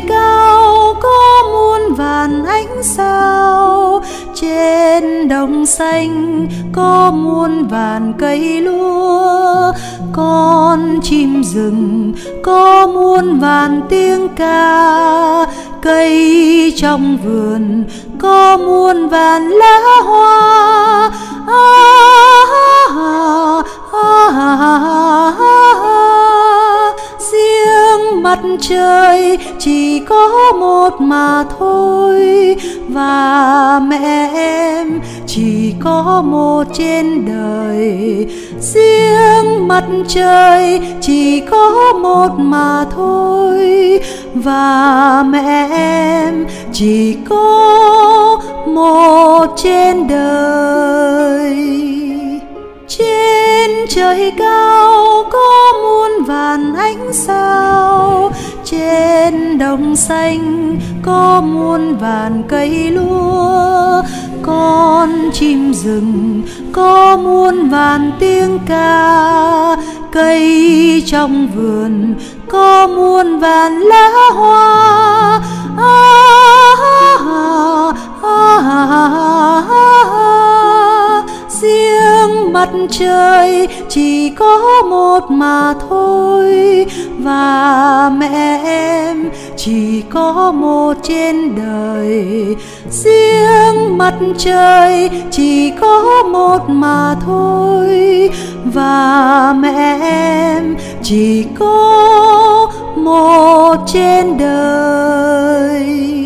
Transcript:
trời cao có muôn vàn ánh sao, trên đồng xanh có muôn vàn cây lúa, con chim rừng có muôn vàn tiếng ca, cây trong vườn có muôn vàn lá hoa. Riêng mặt trời chỉ có một mà thôi, và mẹ em chỉ có một trên đời. Riêng mặt trời chỉ có một mà thôi, và mẹ em chỉ có một trên đời. Trên trời cao có muôn vàn ánh sao, trên đồng xanh có muôn vàn cây lúa, con chim rừng có muôn vàn tiếng ca, cây trong vườn có muôn vàn lá hoa. Riêng mặt trời chỉ có một mà thôi, và mẹ em chỉ có một trên đời. Riêng mặt trời chỉ có một mà thôi, và mẹ em chỉ có một trên đời.